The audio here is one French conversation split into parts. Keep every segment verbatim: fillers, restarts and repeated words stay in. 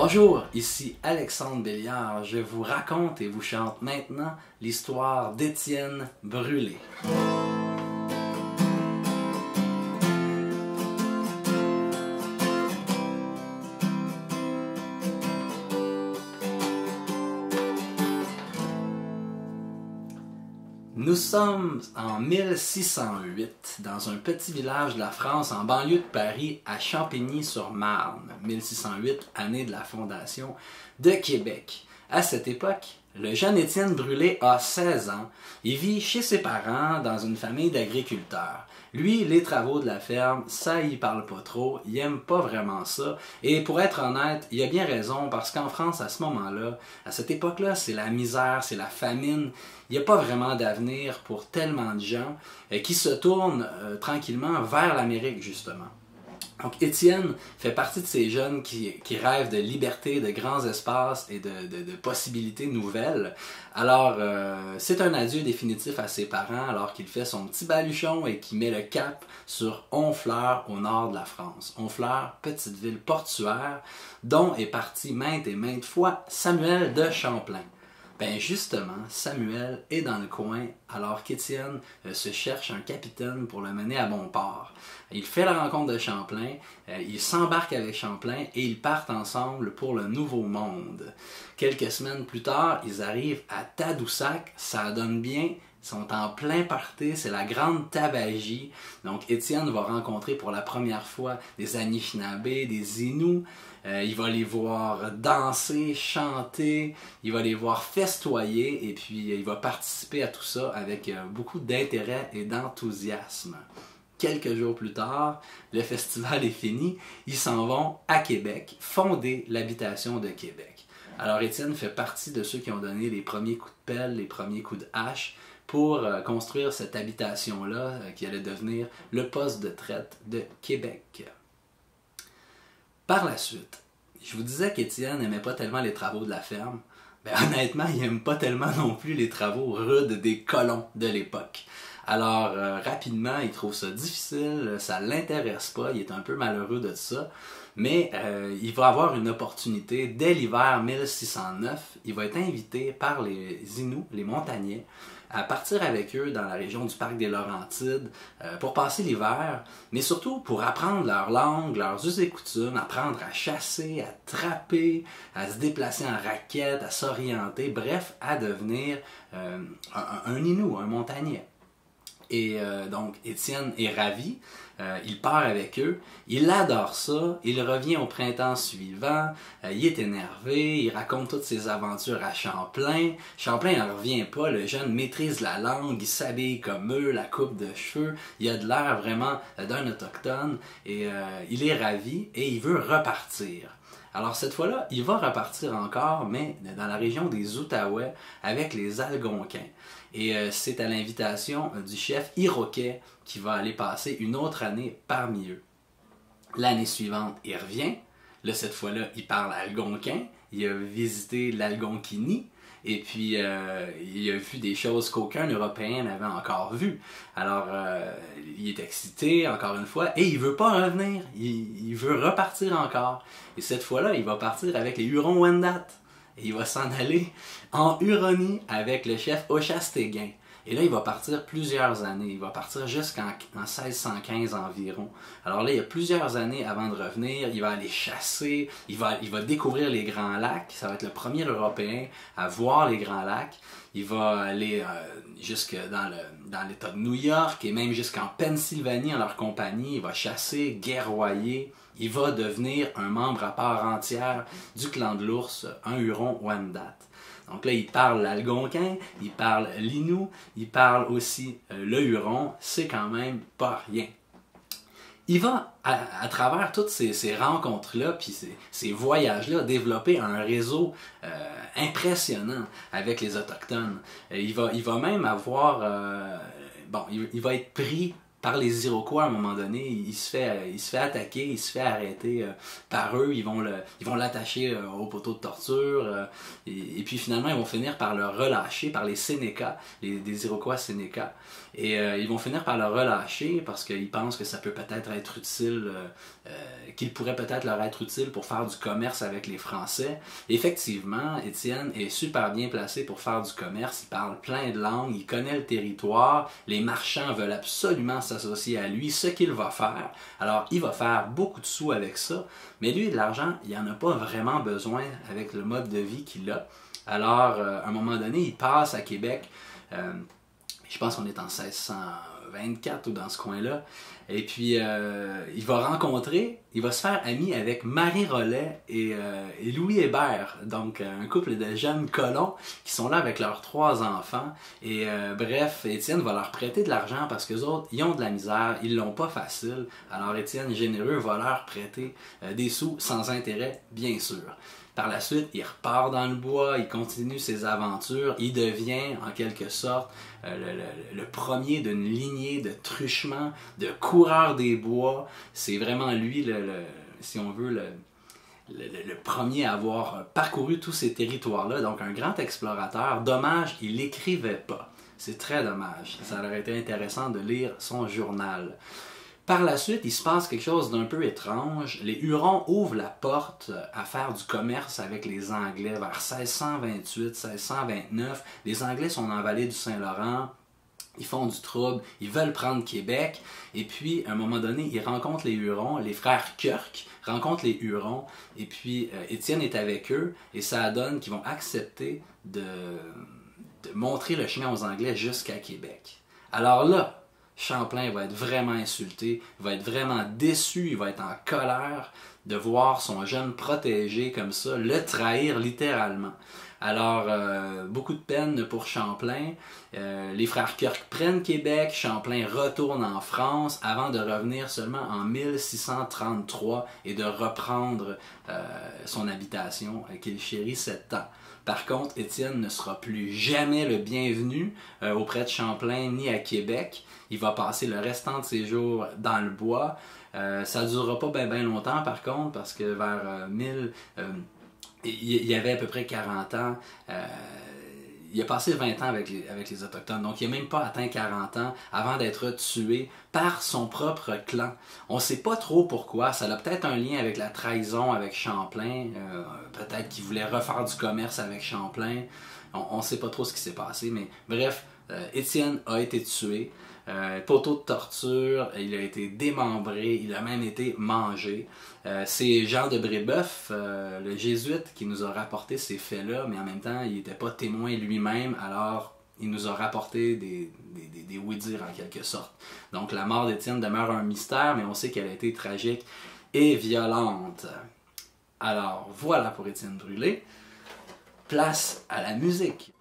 Bonjour, ici Alexandre Belliard. Je vous raconte et vous chante maintenant l'histoire d'Étienne Brûlé. Nous sommes en mille six cent huit, dans un petit village de la France, en banlieue de Paris, à Champigny-sur-Marne, mille six cent huit, année de la fondation de Québec. À cette époque, le jeune Étienne Brûlé a seize ans et vit chez ses parents dans une famille d'agriculteurs. Lui, les travaux de la ferme, ça y parle pas trop, il aime pas vraiment ça. Et pour être honnête, il a bien raison parce qu'en France, à ce moment-là, à cette époque-là, c'est la misère, c'est la famine. Il n'y a pas vraiment d'avenir pour tellement de gens qui se tournent euh, tranquillement vers l'Amérique, justement. Donc, Étienne fait partie de ces jeunes qui, qui rêvent de liberté, de grands espaces et de, de, de possibilités nouvelles. Alors, euh, c'est un adieu définitif à ses parents alors qu'il fait son petit baluchon et qu'il met le cap sur Honfleur au nord de la France. Honfleur, petite ville portuaire, dont est parti maintes et maintes fois Samuel de Champlain. Ben justement, Samuel est dans le coin alors qu'Étienne euh, se cherche un capitaine pour le mener à bon port. Il fait la rencontre de Champlain, euh, il s'embarque avec Champlain et ils partent ensemble pour le Nouveau Monde. Quelques semaines plus tard, ils arrivent à Tadoussac, ça donne bien, ils sont en plein party, c'est la grande tabagie. Donc Étienne va rencontrer pour la première fois des Anishinabé, des Innu. Euh, il va les voir danser, chanter, il va les voir festoyer et puis il va participer à tout ça avec euh, beaucoup d'intérêt et d'enthousiasme. Quelques jours plus tard, le festival est fini, ils s'en vont à Québec, fonder l'habitation de Québec. Alors Étienne fait partie de ceux qui ont donné les premiers coups de pelle, les premiers coups de hache pour euh, construire cette habitation-là euh, qui allait devenir le poste de traite de Québec. Par la suite, je vous disais qu'Étienne n'aimait pas tellement les travaux de la ferme. Ben, honnêtement, il n'aime pas tellement non plus les travaux rudes des colons de l'époque. Alors, euh, rapidement, il trouve ça difficile, ça ne l'intéresse pas, il est un peu malheureux de ça. Mais euh, il va avoir une opportunité dès l'hiver mille six cent neuf. Il va être invité par les Innus, les Montagnais, à partir avec eux dans la région du parc des Laurentides euh, pour passer l'hiver, mais surtout pour apprendre leur langue, leurs us et coutumes, apprendre à chasser, à trapper, à se déplacer en raquette, à s'orienter, bref, à devenir euh, un, un Innu, un Montagnais. Et euh, donc, Étienne est ravi, euh, il part avec eux, il adore ça, il revient au printemps suivant, euh, il est énervé, il raconte toutes ses aventures à Champlain. Champlain n'en revient pas, le jeune maîtrise la langue, il s'habille comme eux, la coupe de cheveux, il a de l'air vraiment d'un autochtone, et euh, il est ravi et il veut repartir. Alors cette fois-là, il va repartir encore, mais dans la région des Outaouais, avec les Algonquins. Et euh, c'est à l'invitation du chef Iroquet qui va aller passer une autre année parmi eux. L'année suivante, il revient. Là, cette fois-là, il parle algonquin. Il a visité l'Algonquinie. Et puis, euh, il a vu des choses qu'aucun Européen n'avait encore vues. Alors, euh, il est excité, encore une fois, et il veut pas revenir. Il, il veut repartir encore. Et cette fois-là, il va partir avec les Huron-Wendat. Et il va s'en aller en Huronie avec le chef Ochastéguin. Et là, il va partir plusieurs années. Il va partir jusqu'en seize cent quinze environ. Alors là, il y a plusieurs années avant de revenir. Il va aller chasser. Il va, il va découvrir les Grands Lacs. Ça va être le premier Européen à voir les Grands Lacs. Il va aller euh, jusque dans l'État de New York et même jusqu'en Pennsylvanie en leur compagnie. Il va chasser, guerroyer. Il va devenir un membre à part entière du clan de l'ours, un Huron-Wendat. Donc là, il parle l'algonquin, il parle l'innu, il parle aussi euh, le huron, c'est quand même pas rien. Il va, à, à travers toutes ces, ces rencontres-là, puis ces, ces voyages-là, développer un réseau euh, impressionnant avec les Autochtones. Et il va, il va même avoir... Euh, bon, il, il va être pris... par les Iroquois à un moment donné. Il se fait, il se fait attaquer, il se fait arrêter euh, par eux. Ils vont le, ils vont l'attacher euh, au poteau de torture. Euh, et, et puis finalement, ils vont finir par le relâcher par les Sénéca, les, des Iroquois Sénéca. Et euh, ils vont finir par le relâcher parce qu'ils pensent que ça peut peut-être être utile, euh, euh, qu'il pourrait peut-être leur être utile pour faire du commerce avec les Français. Effectivement, Étienne est super bien placé pour faire du commerce. Il parle plein de langues, il connaît le territoire. Les marchands veulent absolument s'associer à lui, ce qu'il va faire. Alors, il va faire beaucoup de sous avec ça. Mais lui, de l'argent, il n'en a pas vraiment besoin avec le mode de vie qu'il a. Alors, euh, à un moment donné, il passe à Québec. Euh, Je pense qu'on est en mille six cent vingt-quatre ou dans ce coin-là. Et puis, euh, il va rencontrer, il va se faire ami avec Marie Rollet et, euh, et Louis Hébert. Donc, un couple de jeunes colons qui sont là avec leurs trois enfants. Et euh, bref, Étienne va leur prêter de l'argent parce qu'eux autres, ils ont de la misère, ils l'ont pas facile. Alors, Étienne, généreux, va leur prêter euh, des sous sans intérêt, bien sûr. Par la suite, il repart dans le bois, il continue ses aventures, il devient en quelque sorte euh, le, le, le premier d'une lignée de truchement, de coureur des bois. C'est vraiment lui, le, le, si on veut, le, le, le premier à avoir parcouru tous ces territoires-là. Donc un grand explorateur. Dommage, il n'écrivait pas. C'est très dommage. Ça aurait été intéressant de lire son journal. Par la suite, il se passe quelque chose d'un peu étrange. Les Hurons ouvrent la porte à faire du commerce avec les Anglais vers mille six cent vingt-huit, mille six cent vingt-neuf. Les Anglais sont en vallée du Saint-Laurent, ils font du trouble, ils veulent prendre Québec. Et puis, à un moment donné, ils rencontrent les Hurons, les frères Kirk rencontrent les Hurons. Et puis, euh, Étienne est avec eux et ça donne qu'ils vont accepter de, de montrer le chemin aux Anglais jusqu'à Québec. Alors là, Champlain va être vraiment insulté, va être vraiment déçu, il va être en colère de voir son jeune protégé comme ça, le trahir littéralement. Alors, euh, beaucoup de peine pour Champlain. Euh, les frères Kirk prennent Québec, Champlain retourne en France avant de revenir seulement en mille six cent trente-trois et de reprendre euh, son habitation euh, qu'il chérit sept ans. Par contre, Étienne ne sera plus jamais le bienvenu euh, auprès de Champlain ni à Québec. Il va passer le restant de ses jours dans le bois. Euh, ça ne durera pas bien ben longtemps par contre, parce que vers euh, mille... Euh, il y avait à peu près quarante ans. Euh, il a passé vingt ans avec les, avec les Autochtones. Donc, il n'a même pas atteint quarante ans avant d'être tué par son propre clan. On ne sait pas trop pourquoi. Ça a peut-être un lien avec la trahison avec Champlain. Euh, peut-être qu'il voulait refaire du commerce avec Champlain. On ne sait pas trop ce qui s'est passé. Mais bref, euh, Étienne a été tué. Euh, poteau de torture, il a été démembré, il a même été mangé. Euh, c'est Jean de Brébeuf, euh, le jésuite, qui nous a rapporté ces faits-là, mais en même temps, il n'était pas témoin lui-même, alors il nous a rapporté des, des, des, des oui-dire en quelque sorte. Donc la mort d'Étienne demeure un mystère, mais on sait qu'elle a été tragique et violente. Alors voilà pour Étienne Brûlé. Place à la musique.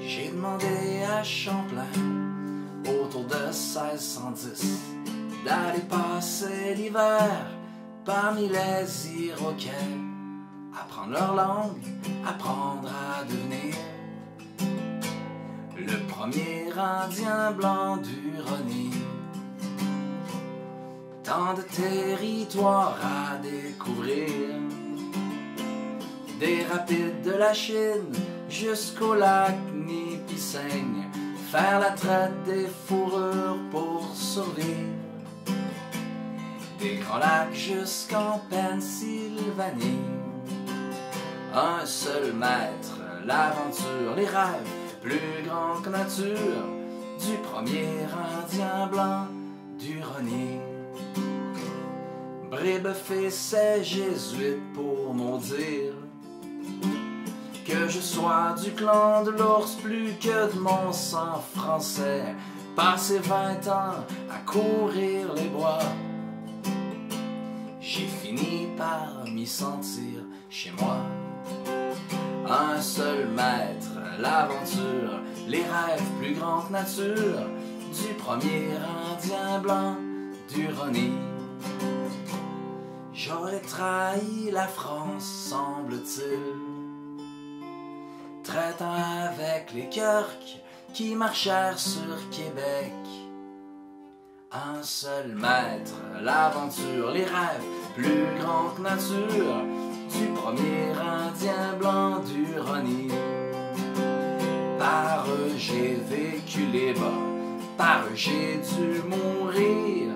J'ai demandé à Champlain, autour de mille six cent dix, d'aller passer l'hiver parmi les Iroquets, apprendre leur langue, apprendre à devenir le premier Indien blanc d'Huronie. Tant de territoires à découvrir, des rapides de la Chine jusqu'au lac Nipissing, faire la traite des fourrures pour survivre, des Grands Lacs jusqu'en Pennsylvanie. Un seul maître, l'aventure, les rêves plus grands que nature du premier Indien blanc d'Huronie. Brébeuf et ses jésuites pour m'en dire que je sois du clan de l'ours plus que de mon sang français. Passé vingt ans à courir les bois, j'ai fini par m'y sentir chez moi. Un seul maître, l'aventure, les rêves plus grands que nature du premier Indien blanc d'Huronie. J'aurais trahi la France, semble-t-il, traitant avec les Kirk, qui marchèrent sur Québec. Un seul maître, l'aventure, les rêves, plus grands que nature, du premier Indien blanc d'Huronie. Par eux j'ai vécu les bas, par eux j'ai dû mourir,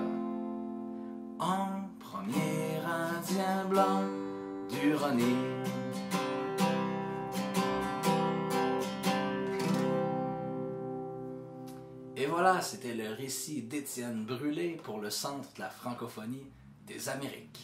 en premier Indien blanc d'Huronie. Et voilà, c'était le récit d'Étienne Brûlé pour le Centre de la francophonie des Amériques.